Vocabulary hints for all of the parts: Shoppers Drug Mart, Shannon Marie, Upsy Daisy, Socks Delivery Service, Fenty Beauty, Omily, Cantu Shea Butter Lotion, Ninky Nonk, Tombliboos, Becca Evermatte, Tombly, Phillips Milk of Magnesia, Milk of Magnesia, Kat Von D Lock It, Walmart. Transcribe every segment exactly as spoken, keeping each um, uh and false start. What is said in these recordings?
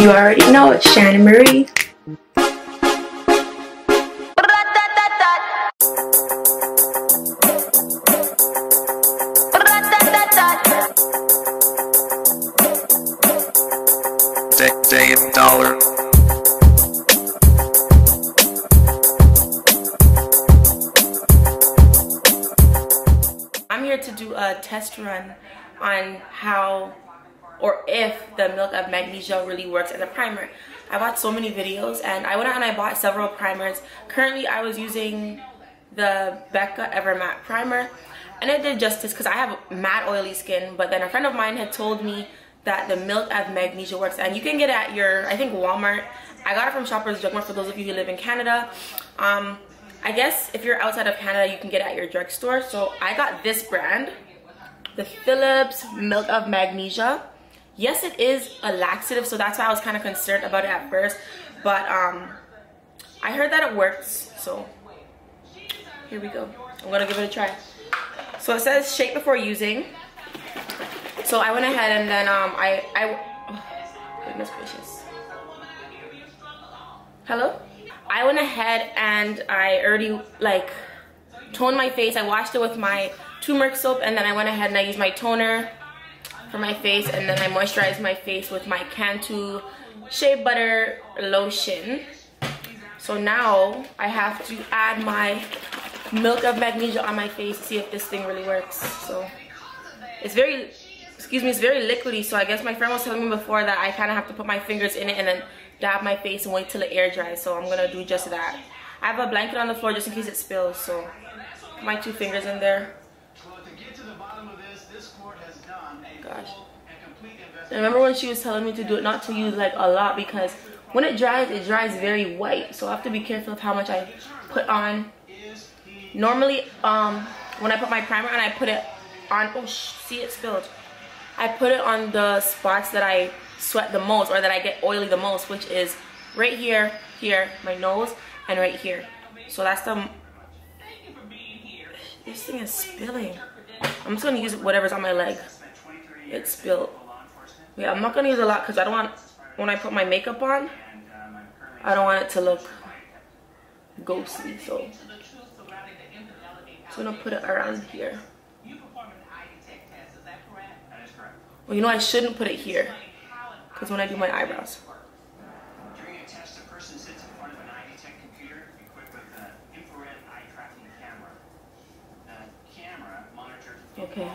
You already know it's Shannon Marie. Say it, dollar. I'm here to do a test run on how or if the Milk of Magnesia really works as a primer. I watched so many videos and I went out and I bought several primers. Currently I was using the Becca Evermatte primer and it did justice because I have mad oily skin, but then a friend of mine had told me that the Milk of Magnesia works, and you can get it at your, I think, Walmart. I got it from Shoppers Drug Mart for those of you who live in Canada. Um, I guess if you're outside of Canada you can get it at your drugstore. So I got this brand, the Phillips Milk of Magnesia. Yes, it is a laxative, so that's why I was kind of concerned about it at first. But um, I heard that it works, so here we go. I'm gonna give it a try. So it says shake before using. So I went ahead and then um, I, I, oh, goodness gracious. Hello? I went ahead and I already like toned my face. I washed it with my turmeric soap and then I went ahead and I used my toner for my face, and then I moisturized my face with my Cantu Shea Butter Lotion. So now I have to add my Milk of Magnesia on my face to see if this thing really works. So it's very, excuse me, it's very liquidy, so I guess my friend was telling me before that I kind of have to put my fingers in it and then dab my face and wait till it air dries, so I'm gonna do just that. I have a blanket on the floor just in case it spills, so put my two fingers in there. Gosh. I remember when she was telling me to do it, not to use like a lot, because when it dries, it dries very white. So I have to be careful of how much I put on. Normally, um, when I put my primer on, I put it on, oh, see it spilled. I put it on the spots that I sweat the most or that I get oily the most, which is right here, here, my nose, and right here. So that's the, this thing is spilling. I'm just gonna use whatever's on my leg. It's spilled. Yeah, I'm not gonna use a lot because I don't want, when I put my makeup on, I don't want it to look ghostly. So I'm gonna put it around here. Well, you know I shouldn't put it here because when I do my eyebrows. Okay.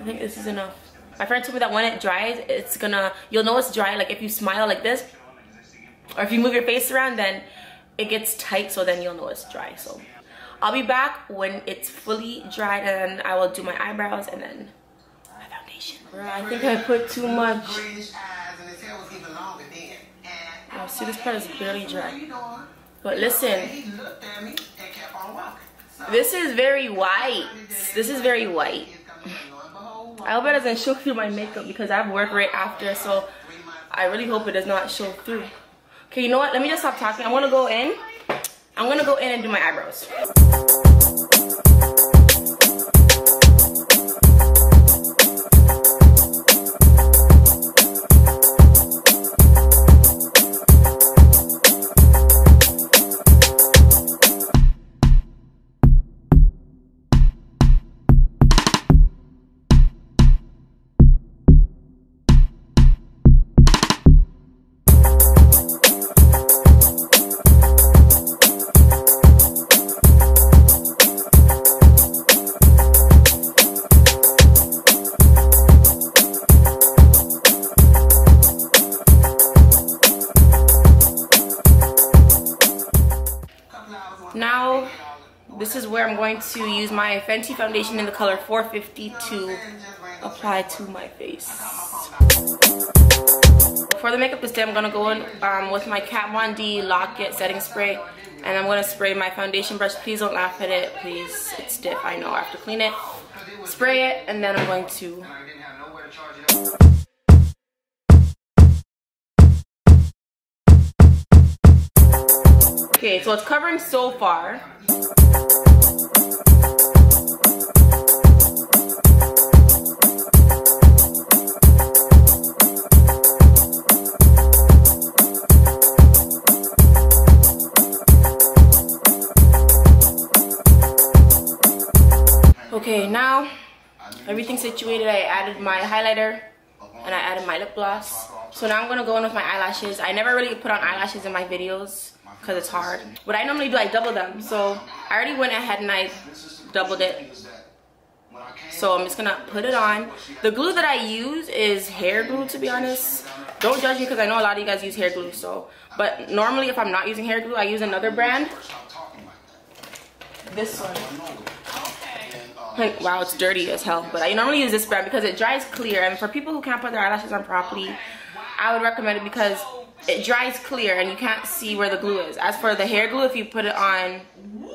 I think this is enough. My friend told me that when it dries, it's gonna, you'll know it's dry, like if you smile like this, or if you move your face around, then it gets tight, so then you'll know it's dry. So I'll be back when it's fully dried, and then I will do my eyebrows and then my foundation. Bro, I think I put too much. Oh, see, this part is barely dry. But listen, this is very white. This is very white. I hope it doesn't show through my makeup because I have work right after, so I really hope it does not show through. Okay, you know what? Let me just stop talking. I'm gonna go in. I'm gonna go in and do my eyebrows. Now, this is where I'm going to use my Fenty foundation in the color four fifty to apply to my face. For the makeup this day, I'm going to go in um, with my Kat Von D Lock It setting spray. And I'm going to spray my foundation brush. Please don't laugh at it. Please, it's stiff. I know. I have to clean it. Spray it. And then I'm going to... Okay, so it's covering so far. Okay, now everything's situated. I added my highlighter and I added my lip gloss. So now I'm gonna go in with my eyelashes. I never really put on eyelashes in my videos because it's hard. What I normally do, I double them. So I already went ahead and I doubled it. So I'm just gonna put it on. The glue that I use is hair glue, to be honest. Don't judge me because I know a lot of you guys use hair glue. So, but normally if I'm not using hair glue, I use another brand. This one. Like, wow, it's dirty as hell, but I normally use this brand because it dries clear, and for people who can't put their eyelashes on properly, I would recommend it because it dries clear and you can't see where the glue is. As for the hair glue, if you put it on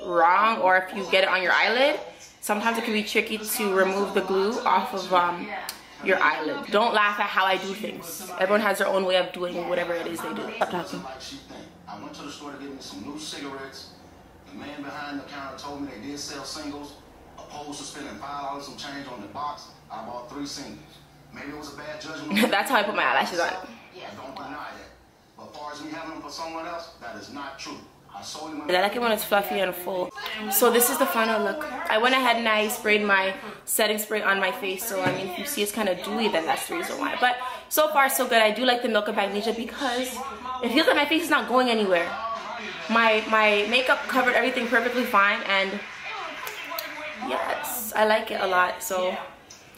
wrong or if you get it on your eyelid, sometimes it can be tricky to remove the glue off of um, your eyelid. Don't laugh at how I do things. Everyone has their own way of doing whatever it is they do. Stop talking. I went to the store to get me some new cigarettes. The man behind the counter told me they did sell singles. Opposed to spending five dollars some change on the box, I bought three singles. Maybe it was a bad judgment. That's how I put my eyelashes on. Yeah, don't deny that. But as far as me having them for someone else, that is not true. I sold them. I like it when it's fluffy and full. So this is the final look. I went ahead and I sprayed my setting spray on my face. So I mean, if you see it's kind of dewy, then that's the reason why. But so far so good. I do like the Milk of Magnesia because it feels like my face is not going anywhere. My my makeup covered everything perfectly fine, and yes, I like it a lot. So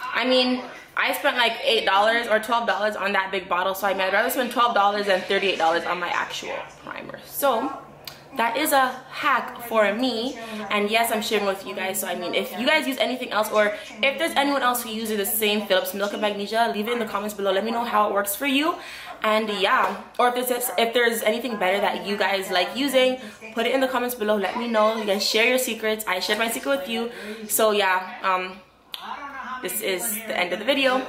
I mean, I spent like eight dollars or twelve dollars on that big bottle, so I mean, I'd rather spend twelve dollars than thirty-eight dollars on my actual primer. So that is a hack for me, and yes, I'm sharing with you guys. So I mean, if you guys use anything else, or if there's anyone else who uses the same Phillips Milk of Magnesia, leave it in the comments below. Let me know how it works for you, and yeah, or if there's if there's anything better that you guys like using, put it in the comments below. Let me know. You guys share your secrets. I shared my secret with you. So yeah, um, this is the end of the video.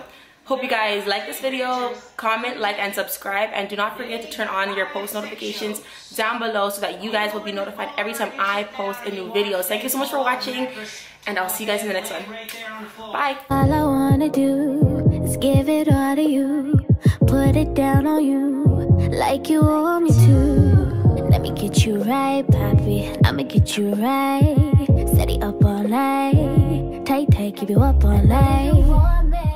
Hope you guys like this video. Comment, like, and subscribe. And do not forget to turn on your post notifications down below so that you guys will be notified every time I post a new video. Thank you so much for watching, and I'll see you guys in the next one. Bye. All I wanna do is give it all to you. Put it down on you like you want me to. Let me get you right, Poppy. I'ma get you right. Steady up all night. Tight, tight, keep you up all night.